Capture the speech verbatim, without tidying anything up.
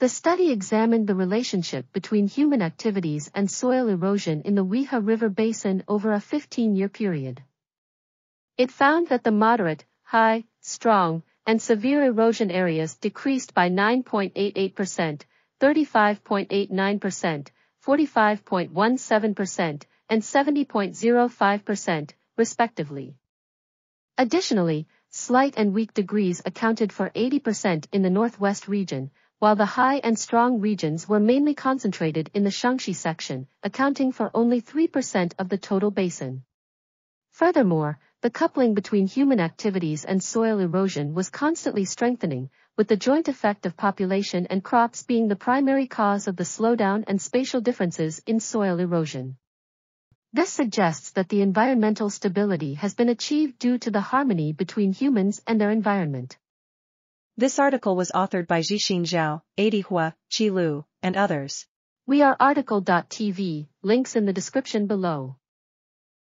The study examined the relationship between human activities and soil erosion in the Weihe River Basin over a fifteen-year period. It found that the moderate, high, strong, and severe erosion areas decreased by nine point eight eight percent, thirty-five point eight nine percent, forty-five point one seven percent, and seventy point zero five percent, respectively. Additionally, slight and weak degrees accounted for eighty percent in the northwest region, while the high and strong regions were mainly concentrated in the Shaanxi section, accounting for only three percent of the total basin. Furthermore, the coupling between human activities and soil erosion was constantly strengthening, with the joint effect of population and crops being the primary cause of the slowdown and spatial differences in soil erosion. This suggests that the environmental stability has been achieved due to the harmony between humans and their environment. This article was authored by Zhixin Zhao, Aidi Huo, Qi Liu, and others. We are article dot t v, links in the description below.